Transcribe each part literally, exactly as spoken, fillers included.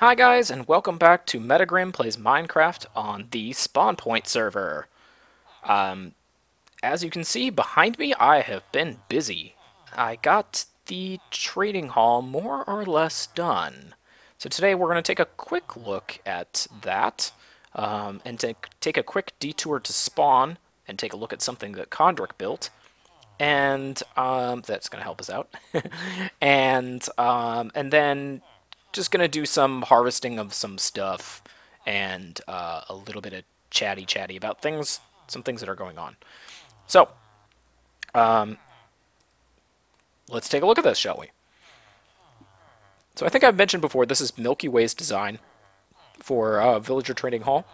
Hi guys, and welcome back to Metagrim Plays Minecraft on the Spawn Point server. Um, as you can see behind me, I have been busy. I got the trading hall more or less done. So today we're going to take a quick look at that, um, and take, take a quick detour to Spawn, and take a look at something that Kondrik built. And um, that's going to help us out. and um, And then... just gonna do some harvesting of some stuff and uh, a little bit of chatty chatty about things, some things that are going on. So, um, let's take a look at this, shall we? So I think I've mentioned before, this is Milky Way's design for uh, Villager Trading Hall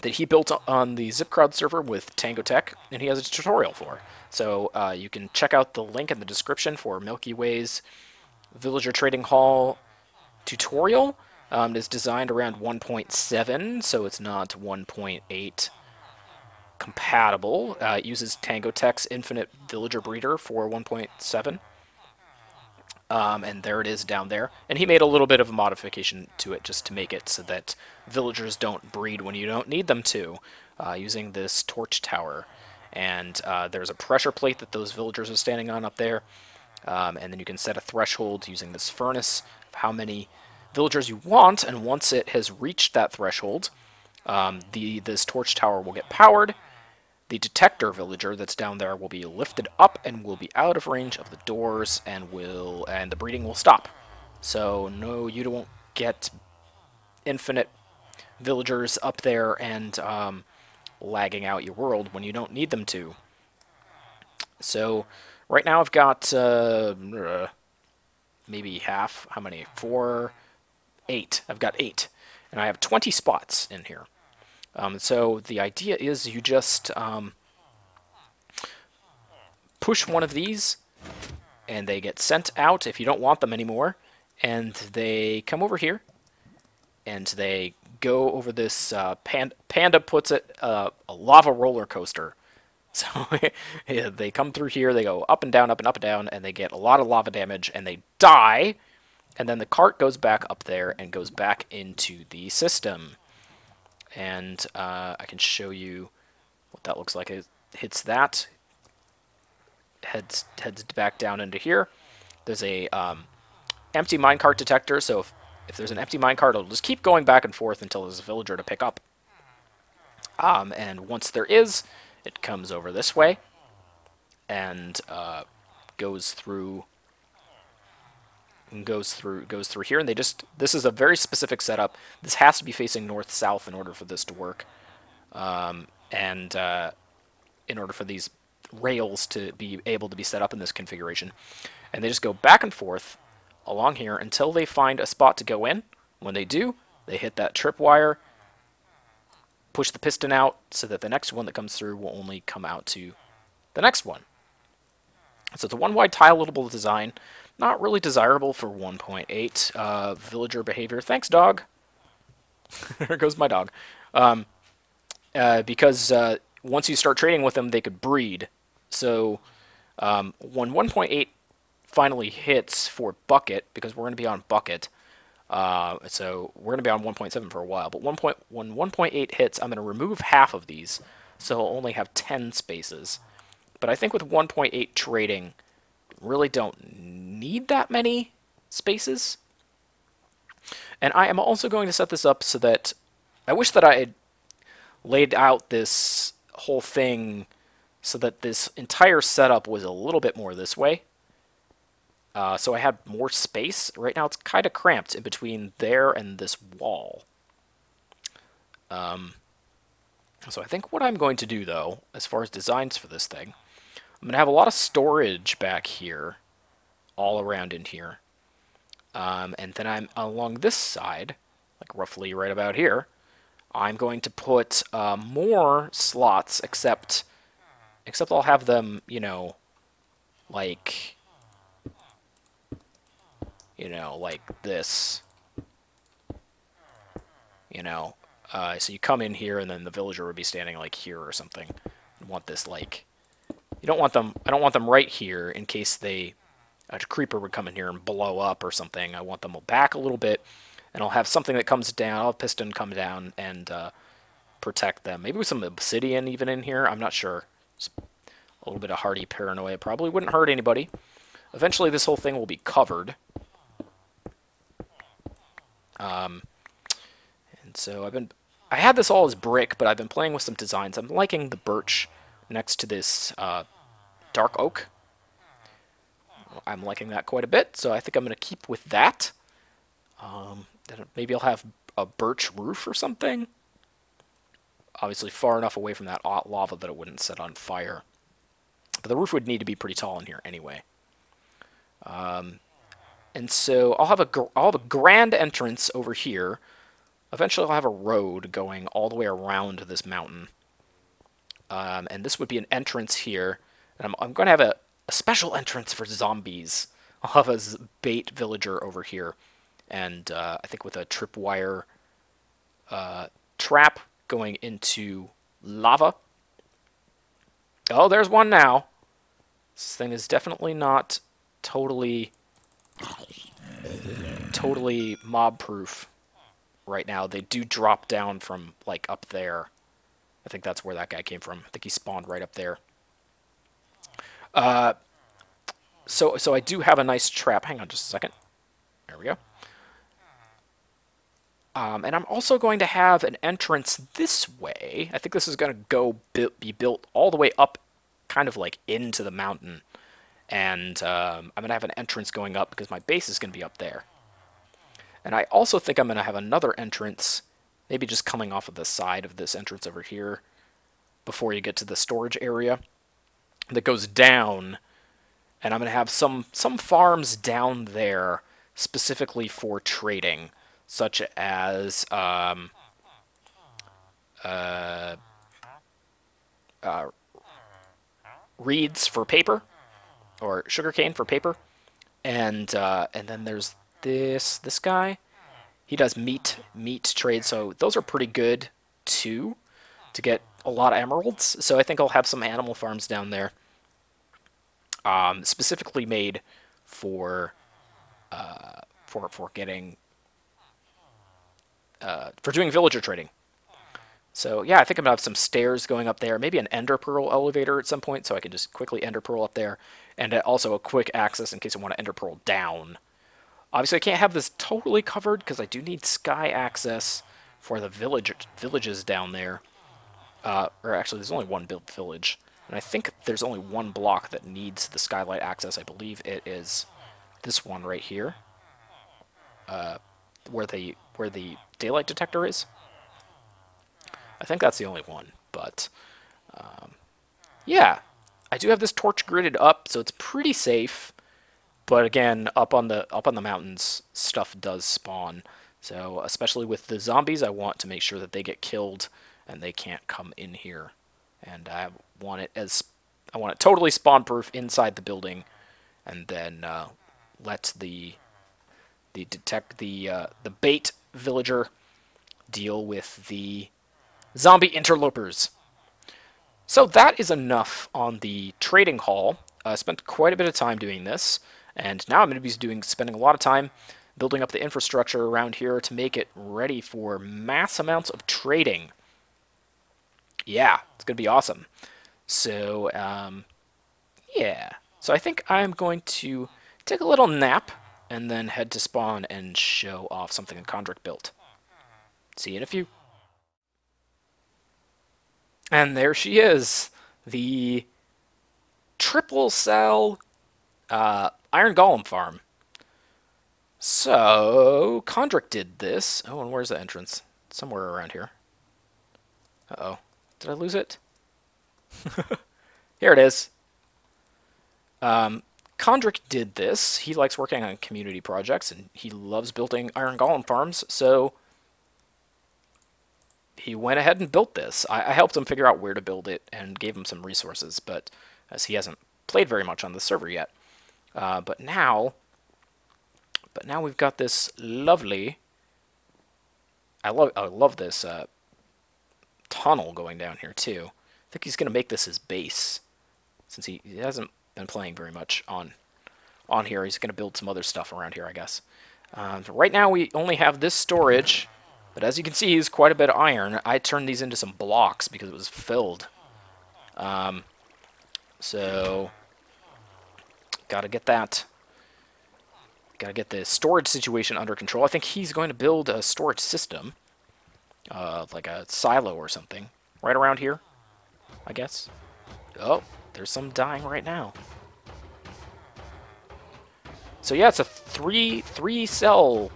that he built on the Zipcrowd server with TangoTech, and he has a tutorial for. So uh, you can check out the link in the description for Milky Way's Villager Trading Hall tutorial. Um, it is designed around one point seven, so it's not one point eight compatible. Uh, it uses TangoTech's Infinite Villager Breeder for one point seven. Um, and there it is down there. And he made a little bit of a modification to it just to make it so that villagers don't breed when you don't need them to, uh, using this torch tower. And uh, there's a pressure plate that those villagers are standing on up there. Um, and then you can set a threshold using this furnace, how many villagers you want, and once it has reached that threshold, um, the this torch tower will get powered. The detector villager that's down there will be lifted up and will be out of range of the doors, and will and the breeding will stop. So no, you don't get infinite villagers up there and um, lagging out your world when you don't need them to. So right now I've got uh, maybe half, how many, four, eight. I've got eight, and I have twenty spots in here. Um, so the idea is you just um, push one of these, and they get sent out if you don't want them anymore, and they come over here, and they go over this, uh, pand Panda puts it, uh, a lava roller coaster. So yeah, they come through here, they go up and down, up and up and down, and they get a lot of lava damage, and they die, and then the cart goes back up there and goes back into the system. And uh, I can show you what that looks like. It hits that, heads, heads back down into here. There's a um, empty minecart detector, so if, if there's an empty minecart, it'll just keep going back and forth until there's a villager to pick up. Um, and once there is... it comes over this way and uh, goes through and goes through goes through here, and they just this is a very specific setup. This has to be facing north-south in order for this to work, um, and uh, in order for these rails to be able to be set up in this configuration. And they just go back and forth along here until they find a spot to go in. When they do, they hit that tripwire, push the piston out so that the next one that comes through will only come out to the next one. So it's a one-wide tile-loadable design, not really desirable for one point eight uh, villager behavior. Thanks, dog. There goes my dog. Um, uh, because uh, once you start trading with them, they could breed. So um, when one point eight finally hits for bucket, because we're going to be on bucket, Uh, so we're going to be on one point seven for a while, but when one point eight hits, I'm going to remove half of these, so I'll only have ten spaces. But I think with one point eight trading, really don't need that many spaces. And I am also going to set this up so that, I wish that I had laid out this whole thing so that this entire setup was a little bit more this way. Uh, so I had more space. Right now it's kind of cramped in between there and this wall. Um, so I think what I'm going to do, though, as far as designs for this thing, I'm going to have a lot of storage back here, all around in here. Um, and then I'm along this side, like roughly right about here, I'm going to put uh, more slots, except, except I'll have them, you know, like... you know, like this, you know, uh, so you come in here and then the villager would be standing like here or something. You want this like, you don't want them, I don't want them right here in case they, a creeper would come in here and blow up or something. I want them back a little bit, and I'll have something that comes down, I'll have piston come down and uh, protect them. Maybe with some obsidian even in here, I'm not sure. It's a little bit of hardy paranoia. Probably wouldn't hurt anybody. Eventually this whole thing will be covered. Um, and so I've been... I had this all as brick, but I've been playing with some designs. I'm liking the birch next to this uh, dark oak. I'm liking that quite a bit, so I think I'm going to keep with that. Um, maybe I'll have a birch roof or something. Obviously far enough away from that hot lava that it wouldn't set on fire. But the roof would need to be pretty tall in here anyway. Um, and so I'll have, a gr I'll have a grand entrance over here. Eventually I'll have a road going all the way around this mountain. Um, and this would be an entrance here. And I'm, I'm going to have a, a special entrance for zombies. I'll have a bait villager over here. And uh, I think with a tripwire uh, trap going into lava. Oh, there's one now. This thing is definitely not totally, totally mob-proof right now. They do drop down from, like, up there. I think that's where that guy came from. I think he spawned right up there. Uh, so, so I do have a nice trap. Hang on just a second. There we go. Um, and I'm also going to have an entrance this way. I think this is going to go bu be built all the way up, kind of like into the mountain. And um, I'm going to have an entrance going up because my base is going to be up there. And I also think I'm going to have another entrance, maybe just coming off of the side of this entrance over here before you get to the storage area, that goes down. And I'm going to have some, some farms down there specifically for trading, such as um, uh, uh, reeds for paper, or sugarcane for paper, and uh, and then there's this this guy. He does meat meat trade, so those are pretty good too to get a lot of emeralds. So I think I'll have some animal farms down there, um, specifically made for uh, for for getting. Uh, for doing villager trading. So yeah, I think I'm gonna have some stairs going up there, maybe an ender pearl elevator at some point, so I can just quickly ender pearl up there, and also a quick access in case I want to ender pearl down. Obviously I can't have this totally covered because I do need sky access for the village villages down there. Uh, or actually there's only one built village, and I think there's only one block that needs the skylight access. I believe it is this one right here, uh, where the where the daylight detector is. I think that's the only one, but um, yeah, I do have this torch gridded up, so it's pretty safe. But again, up on the up on the mountains, stuff does spawn. So especially with the zombies, I want to make sure that they get killed and they can't come in here. And I want it as I want it totally spawn-proof inside the building, and then uh, let the the detect the uh, the bait villager deal with the zombie interlopers. So that is enough on the trading hall. I uh, spent quite a bit of time doing this, and now I'm going to be doing spending a lot of time building up the infrastructure around here to make it ready for mass amounts of trading. Yeah, it's going to be awesome. So um, yeah, so I think I'm going to take a little nap and then head to spawn and show off something that Kondrik built. See you in a few. And there she is, the triple cell uh, iron golem farm. So Kondrik did this. Oh, and where's the entrance? Somewhere around here. Uh-oh, did I lose it? Here it is. Um. Kondrik did this. He likes working on community projects, and he loves building iron golem farms, so he went ahead and built this. I, I helped him figure out where to build it and gave him some resources, but as he hasn't played very much on the server yet. Uh, but now but now we've got this lovely... I love, I love this uh, tunnel going down here, too. I think he's going to make this his base, since he, he hasn't been playing very much on on here. He's going to build some other stuff around here, I guess. Um, so right now we only have this storage, but as you can see, it's quite a bit of iron. I turned these into some blocks because it was filled. Um, so, gotta get that. Gotta get the storage situation under control. I think he's going to build a storage system, uh, like a silo or something, right around here, I guess. Oh, there's some dying right now. So yeah, it's a three three cell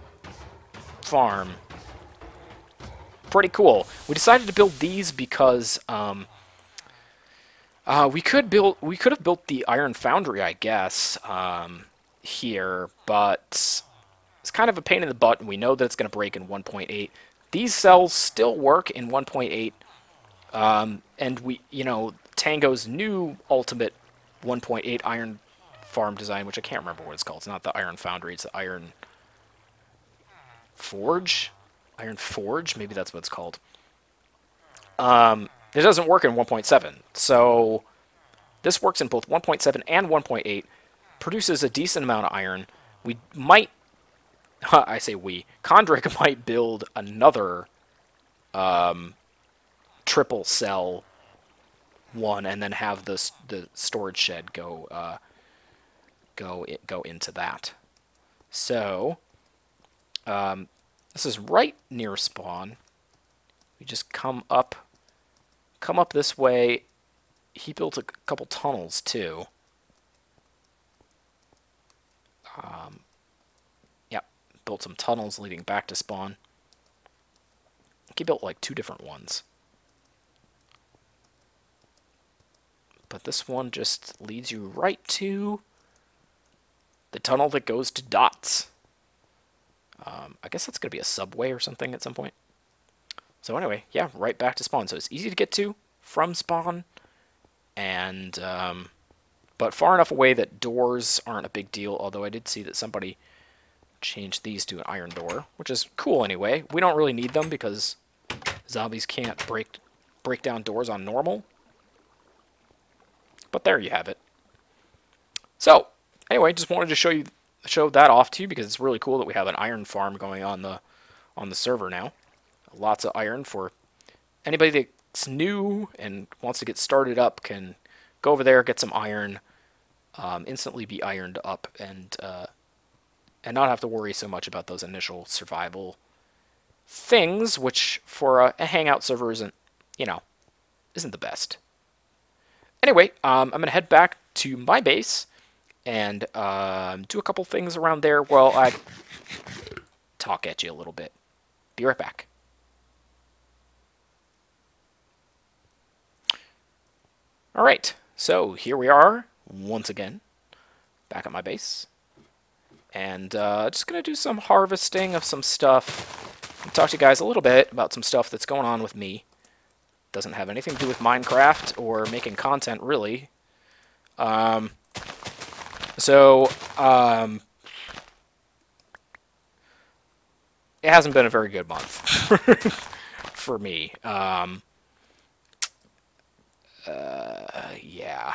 farm. Pretty cool. We decided to build these because um, uh, we could build we could have built the iron foundry, I guess, um, here, but it's kind of a pain in the butt, and we know that it's going to break in one point eight. These cells still work in one point eight, um, and we, you know, Tango's new ultimate one point eight iron farm design, which I can't remember what it's called. It's not the iron foundry, it's the iron forge? Iron forge? Maybe that's what it's called. Um, it doesn't work in one point seven, so this works in both one point seven and one point eight, produces a decent amount of iron. We might, I say we, Kondrik might build another um, triple cell one and then have the, the storage shed go... Uh, go it go into that. So um, this is right near spawn. We just come up come up this way. He built a couple tunnels too. Um, yep, built some tunnels leading back to spawn. He built like two different ones, but this one just leads you right to the tunnel that goes to dots. Um, I guess that's going to be a subway or something at some point. So anyway, yeah, right back to spawn. So it's easy to get to from spawn, and um, but far enough away that doors aren't a big deal, although I did see that somebody changed these to an iron door, which is cool anyway. We don't really need them because zombies can't break, break down doors on normal. But there you have it. So... anyway, just wanted to show you show that off to you because it's really cool that we have an iron farm going on the on the server now. Lots of iron for anybody that's new and wants to get started up can go over there, get some iron, um, instantly be ironed up, and uh, and not have to worry so much about those initial survival things, which for a, a hangout server isn't you know isn't the best. Anyway, um, I'm gonna head back to my base and um, do a couple things around there while I talk at you a little bit. Be right back. All right, so here we are once again, back at my base. And uh, just gonna do some harvesting of some stuff and talk to you guys a little bit about some stuff that's going on with me. Doesn't have anything to do with Minecraft or making content, really. Um, So, um, it hasn't been a very good month for me. Um, uh, yeah,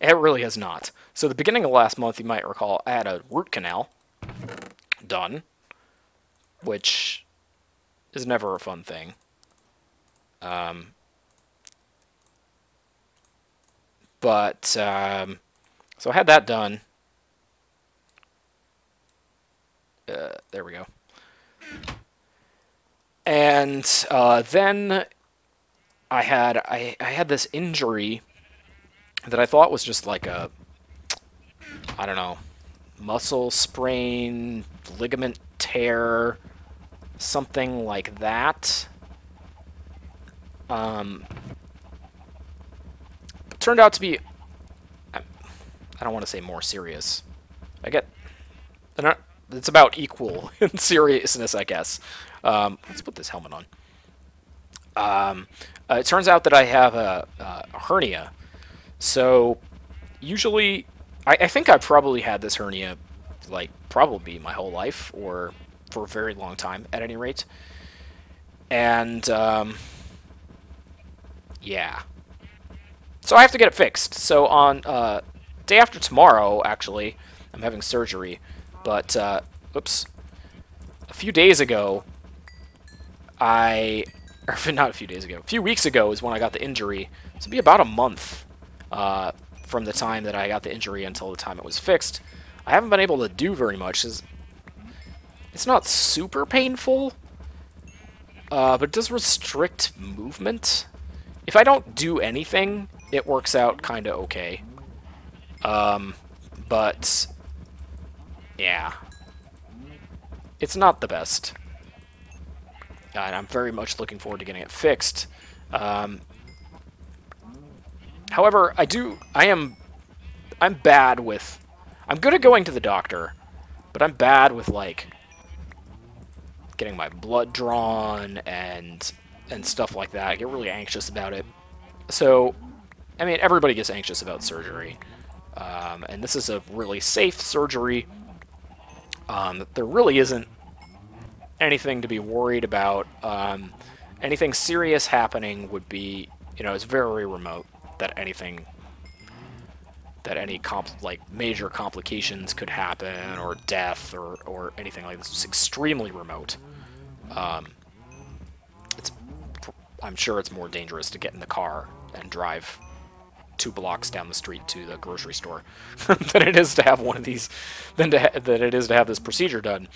it really has not. So the beginning of last month, you might recall, I had a root canal done, which is never a fun thing. Um, but, um... So I had that done. Uh, there we go. And uh, then I had I, I had this injury that I thought was just like a, I don't know, muscle sprain, ligament tear, something like that. Um, it turned out to be, I don't want to say more serious. I get... they're not, it's about equal in seriousness, I guess. Um, let's put this helmet on. Um, uh, it turns out that I have a, a hernia. So, usually... I, I think I probably had this hernia, like, probably my whole life, or for a very long time, at any rate. And, um... yeah. So I have to get it fixed. So on, uh... day after tomorrow, actually, I'm having surgery, but, uh, oops, a few days ago, I, or not a few days ago, a few weeks ago is when I got the injury. So it'd be about a month uh, from the time that I got the injury until the time it was fixed. I haven't been able to do very much. It's, it's not super painful, uh, but it does restrict movement. If I don't do anything, it works out kind of okay. Um, but, yeah. It's not the best. And I'm very much looking forward to getting it fixed. Um, however, I do... I am... I'm bad with... I'm good at going to the doctor, but I'm bad with, like, getting my blood drawn and... and stuff like that. I get really anxious about it. So, I mean, everybody gets anxious about surgery. Um, and this is a really safe surgery. Um, there really isn't anything to be worried about. Um, anything serious happening would be, you know, it's very remote that anything, that any compl- like major complications could happen, or death, or, or anything like this. It's extremely remote. Um, I'm sure it's more dangerous to get in the car and drive two blocks down the street to the grocery store than it is to have one of these, than to ha than it is to have this procedure done.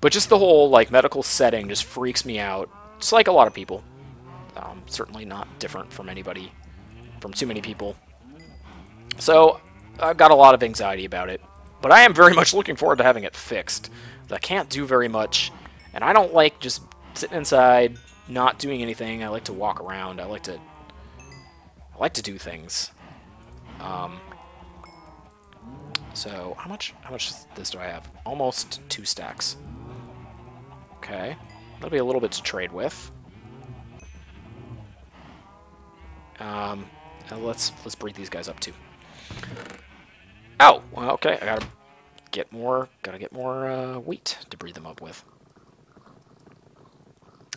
But just the whole like medical setting just freaks me out. Just like a lot of people, um, certainly not different from anybody, from too many people. So I've got a lot of anxiety about it, but I am very much looking forward to having it fixed. I can't do very much, and I don't like just sitting inside, not doing anything. I like to walk around. I like to, I like to do things. Um, so how much, how much of this do I have? Almost two stacks. Okay, that'll be a little bit to trade with. Um, let's let's breed these guys up too. Oh, well, okay. I gotta get more. Gotta get more uh, wheat to breed them up with.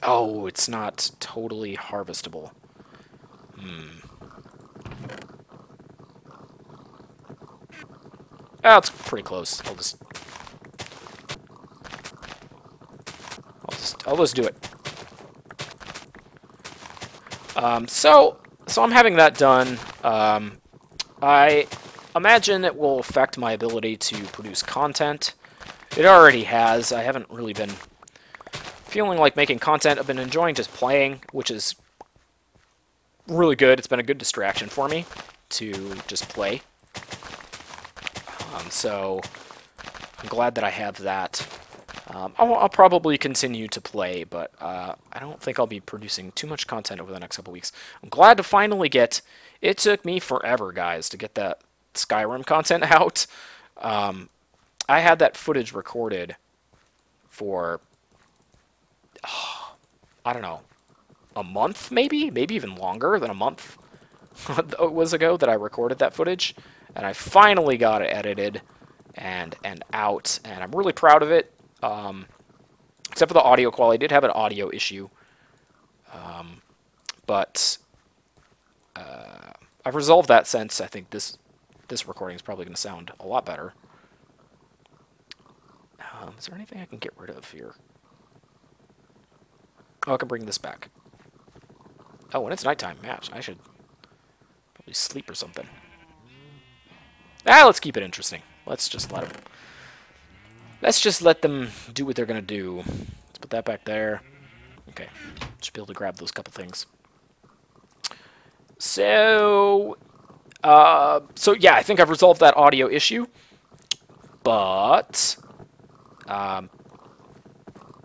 Oh, it's not totally harvestable. Hmm. Oh, it's pretty close. I'll just... I'll just, I'll just do it. Um, so, so I'm having that done. Um, I imagine it will affect my ability to produce content. It already has. I haven't really been... feeling like making content. I've been enjoying just playing, which is really good. It's been a good distraction for me to just play. Um, so I'm glad that I have that. Um, I'll, I'll probably continue to play, but uh, I don't think I'll be producing too much content over the next couple weeks. I'm glad to finally get... It took me forever, guys, to get that Skyrim content out. Um, I had that footage recorded for... I don't know, a month maybe? Maybe even longer than a month it was ago that I recorded that footage. And I finally got it edited and and out, and I'm really proud of it. Um, except for the audio quality. I did have an audio issue. Um, but uh, I've resolved that since. I think this, this recording is probably going to sound a lot better. Um, is there anything I can get rid of here? Oh, I can bring this back. Oh, and it's nighttime. Yeah, I should probably sleep or something. Ah, let's keep it interesting. Let's just let them... Let's just let them do what they're going to do. Let's put that back there. Okay. Should be able to grab those couple things. So... Uh, so, yeah, I think I've resolved that audio issue. But... Um...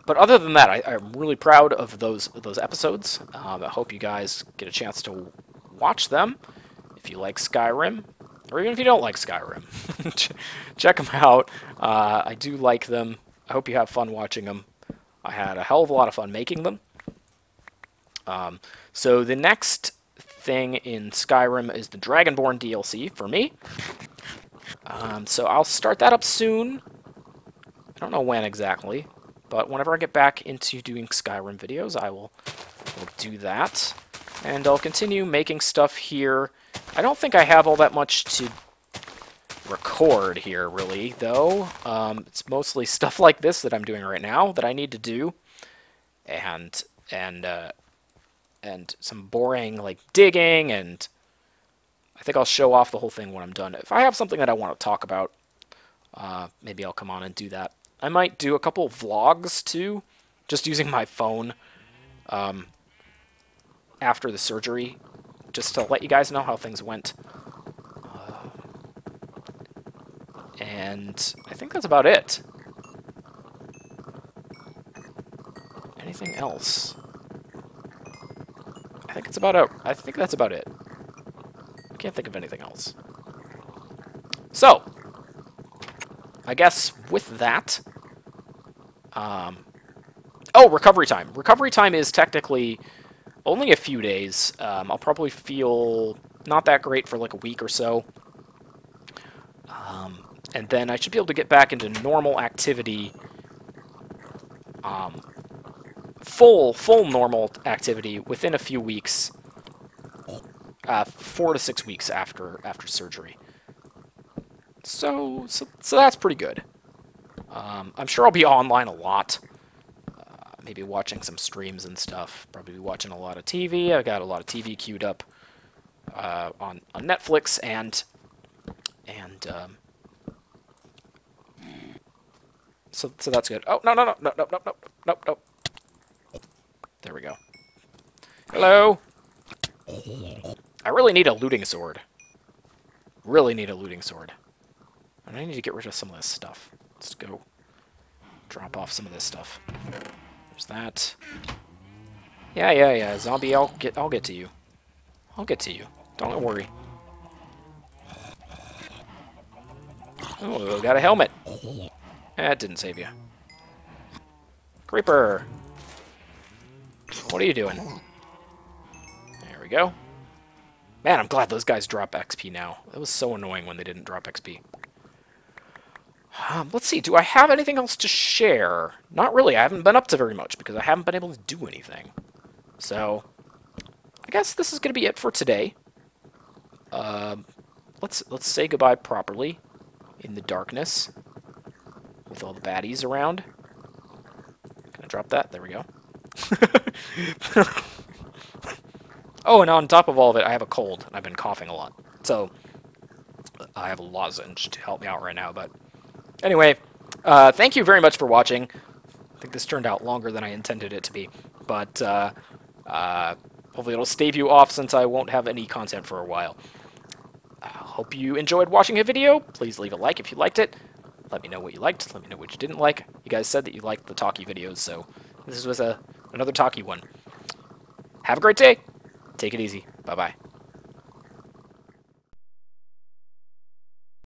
But other than that, I, I'm really proud of those those episodes. Um, I hope you guys get a chance to watch them. If you like Skyrim, or even if you don't like Skyrim, check them out. Uh, I do like them. I hope you have fun watching them. I had a hell of a lot of fun making them. Um, so the next thing in Skyrim is the Dragonborn D L C for me. Um, so I'll start that up soon. I don't know when exactly. But whenever I get back into doing Skyrim videos, I will, will do that. And I'll continue making stuff here. I don't think I have all that much to record here, really, though. Um, it's mostly stuff like this that I'm doing right now that I need to do. And, and, uh, and some boring, like, digging, and I think I'll show off the whole thing when I'm done. If I have something that I want to talk about, uh, maybe I'll come on and do that. I might do a couple vlogs, too, just using my phone um, after the surgery, just to let you guys know how things went. Uh, and I think that's about it. Anything else? I think it's about it. I think that's about it. I can't think of anything else. So, I guess with that, um, oh, recovery time. Recovery time is technically only a few days. Um, I'll probably feel not that great for like a week or so. Um, and then I should be able to get back into normal activity, um, full, full normal activity within a few weeks. Uh, four to six weeks after after surgery. So so, so that's pretty good. Um, I'm sure I'll be online a lot. Uh, maybe watching some streams and stuff. Probably be watching a lot of T V. I got a lot of T V queued up uh, on on Netflix and and um, so so that's good. Oh no no no no no no no no no. There we go. Hello. I really need a looting sword. Really need a looting sword. And I need to get rid of some of this stuff. Let's go drop off some of this stuff. There's that. Yeah, yeah, yeah. Zombie, I'll get I'll get to you. I'll get to you. Don't worry. Oh, got a helmet. That didn't save you. Creeper. What are you doing? There we go. Man, I'm glad those guys drop X P now. That was so annoying when they didn't drop X P. Um, let's see, do I have anything else to share? Not really, I haven't been up to very much because I haven't been able to do anything. So, I guess this is going to be it for today. Um, let's, let's say goodbye properly in the darkness with all the baddies around. Can I drop that? There we go. Oh, and on top of all of it, I have a cold, and I've been coughing a lot. So, I have a lozenge to help me out right now, but... Anyway, uh, thank you very much for watching. I think this turned out longer than I intended it to be, but uh, uh, hopefully it'll stave you off since I won't have any content for a while. I hope you enjoyed watching a video. Please leave a like if you liked it. Let me know what you liked. Let me know what you didn't like. You guys said that you liked the talkie videos, so this was a another talkie one. Have a great day! Take it easy. Bye-bye.